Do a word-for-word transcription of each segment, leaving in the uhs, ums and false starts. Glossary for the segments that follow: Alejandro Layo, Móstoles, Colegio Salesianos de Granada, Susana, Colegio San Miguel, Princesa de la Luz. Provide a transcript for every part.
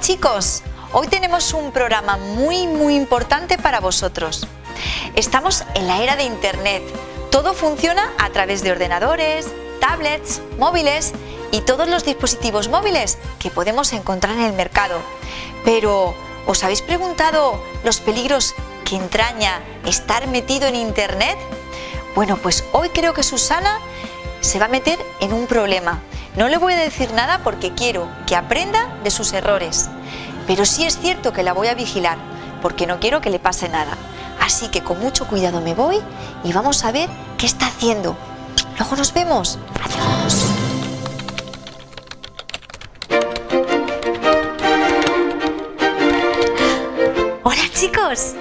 Hola chicos, hoy tenemos un programa muy muy importante para vosotros. Estamos en la era de Internet, todo funciona a través de ordenadores, tablets, móviles y todos los dispositivos móviles que podemos encontrar en el mercado. Pero, ¿os habéis preguntado los peligros que entraña estar metido en Internet? Bueno, pues hoy creo que Susana se va a meter en un problema. No le voy a decir nada porque quiero que aprenda de sus errores. Pero sí es cierto que la voy a vigilar porque no quiero que le pase nada. Así que con mucho cuidado me voy y vamos a ver qué está haciendo. Luego nos vemos. Adiós. Hola chicos,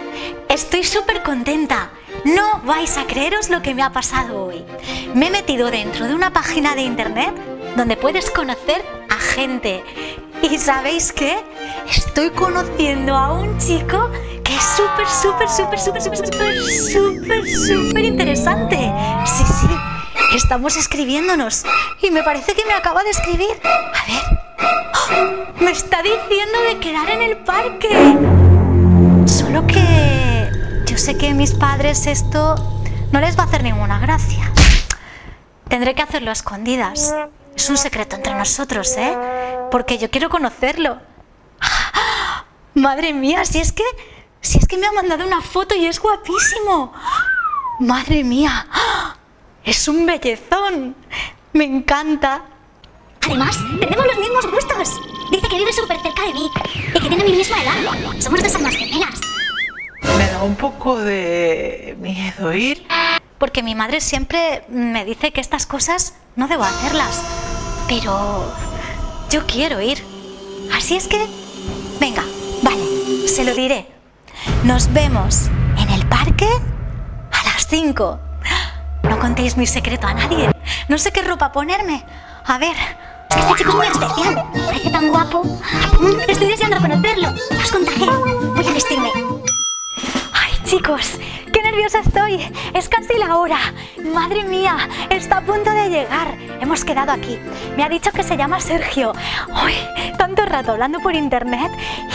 estoy súper contenta. No vais a creeros lo que me ha pasado hoy. Me he metido dentro de una página de internet donde puedes conocer a gente. ¿Y sabéis qué? Estoy conociendo a un chico que es súper, súper, súper, súper, súper, súper, súper, súper interesante. Sí, sí, estamos escribiéndonos y me parece que me acaba de escribir. A ver, ¡oh! Me está diciendo de quedar en el parque. Solo que yo sé que a mis padres esto no les va a hacer ninguna gracia. Tendré que hacerlo a escondidas. Es un secreto entre nosotros, ¿eh? Porque yo quiero conocerlo. ¡Ah! Madre mía, si es que si es que me ha mandado una foto y es guapísimo. ¡Ah! Madre mía, ¡ah! Es un bellezón. Me encanta. Además, tenemos los mismos gustos. Dice que vive súper cerca de mí y que tiene mi misma edad. Somos dos almas gemelas. Me da un poco de miedo ir. Porque mi madre siempre me dice que estas cosas no debo hacerlas. Pero yo quiero ir. Así es que, venga, vale, se lo diré. Nos vemos en el parque a las cinco. No contéis mi secreto a nadie. No sé qué ropa ponerme. A ver. Es que este chico es muy especial. Parece tan guapo. Estoy deseando conocerlo. Os contaré. Voy a vestirme. Ay, chicos. ¡Qué nerviosa estoy! ¡Es casi la hora! ¡Madre mía! ¡Está a punto de llegar! Hemos quedado aquí. Me ha dicho que se llama Sergio. ¡Uy! Tanto rato hablando por internet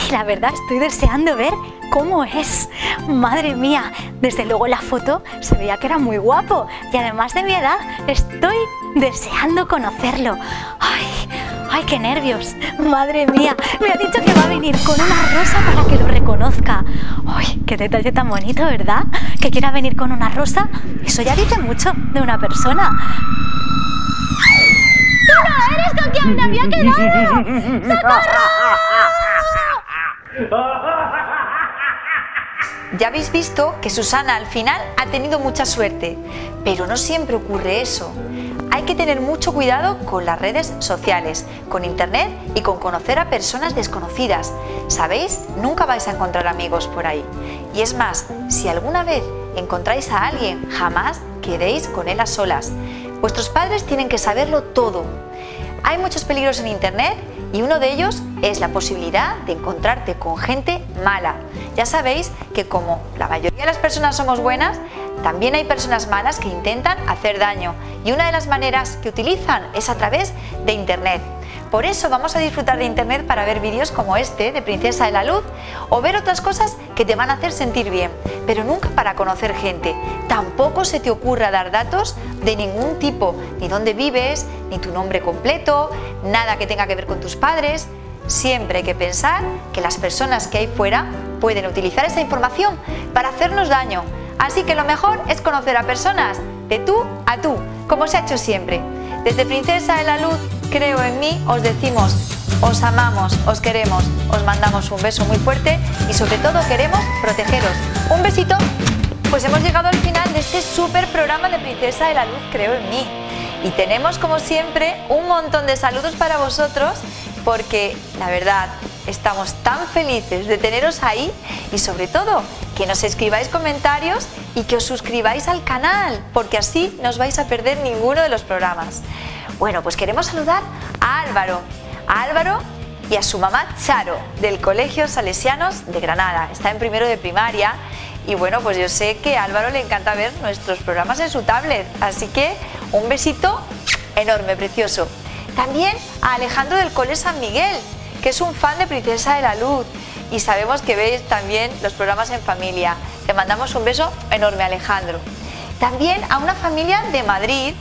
y la verdad estoy deseando ver cómo es. ¡Madre mía! Desde luego la foto se veía que era muy guapo y además de mi edad estoy deseando conocerlo. ¡Ay! ¡Ay, qué nervios! ¡Madre mía! Me ha dicho que va a venir con una rosa para que lo reconozca. ¡Ay, qué detalle tan bonito, ¿verdad? Que quiera venir con una rosa, eso ya dice mucho de una persona. ¡Tú no eres con quien me había quedado! ¡Socorro! Ya habéis visto que Susana al final ha tenido mucha suerte, pero no siempre ocurre eso. Hay que tener mucho cuidado con las redes sociales, con internet y con conocer a personas desconocidas. ¿Sabéis? Nunca vais a encontrar amigos por ahí. Y es más, si alguna vez encontráis a alguien, jamás quedéis con él a solas. Vuestros padres tienen que saberlo todo. Hay muchos peligros en internet y uno de ellos es la posibilidad de encontrarte con gente mala. Ya sabéis que como la mayoría de las personas somos buenas, también hay personas malas que intentan hacer daño y una de las maneras que utilizan es a través de internet. Por eso vamos a disfrutar de internet para ver vídeos como este de Princesa de la Luz o ver otras cosas que te van a hacer sentir bien, pero nunca para conocer gente. Tampoco se te ocurra dar datos de ningún tipo, ni dónde vives, ni tu nombre completo, nada que tenga que ver con tus padres. Siempre hay que pensar que las personas que hay fuera pueden utilizar esa información para hacernos daño. Así que lo mejor es conocer a personas de tú a tú, como se ha hecho siempre. Desde Princesa de la Luz, Creo en Mí, os decimos, os amamos, os queremos, os mandamos un beso muy fuerte y sobre todo queremos protegeros. Un besito, pues hemos llegado al final de este súper programa de Princesa de la Luz, Creo en Mí. Y tenemos como siempre un montón de saludos para vosotros porque la verdad estamos tan felices de teneros ahí y sobre todo que nos escribáis comentarios y que os suscribáis al canal porque así no os vais a perder ninguno de los programas. Bueno, pues queremos saludar a Álvaro, a Álvaro y a su mamá Charo del Colegio Salesianos de Granada. Está en primero de primaria y bueno, pues yo sé que a Álvaro le encanta ver nuestros programas en su tablet, así que un besito enorme, precioso. También a Alejandro del Colegio San Miguel, que es un fan de Princesa de la Luz y sabemos que veis también los programas en familia. Te mandamos un beso enorme, Alejandro. También a una familia de Madrid,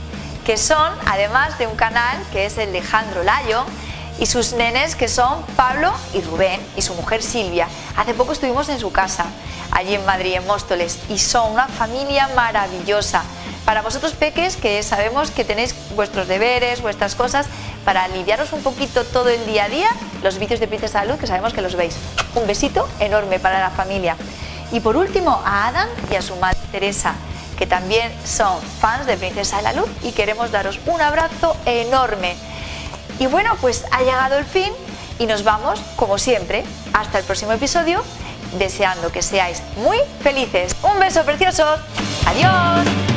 que son, además de un canal que es el de Alejandro Layo, y sus nenes que son Pablo y Rubén y su mujer Silvia. Hace poco estuvimos en su casa, allí en Madrid, en Móstoles, y son una familia maravillosa. Para vosotros peques, que sabemos que tenéis vuestros deberes, vuestras cosas, para aliviaros un poquito todo el día a día, los vídeos de Princesa de la Luz, que sabemos que los veis. Un besito enorme para la familia. Y por último, a Adam y a su madre Teresa, que también son fans de Princesa de la Luz, y queremos daros un abrazo enorme. Y bueno, pues ha llegado el fin y nos vamos, como siempre, hasta el próximo episodio, deseando que seáis muy felices. Un beso precioso. Adiós.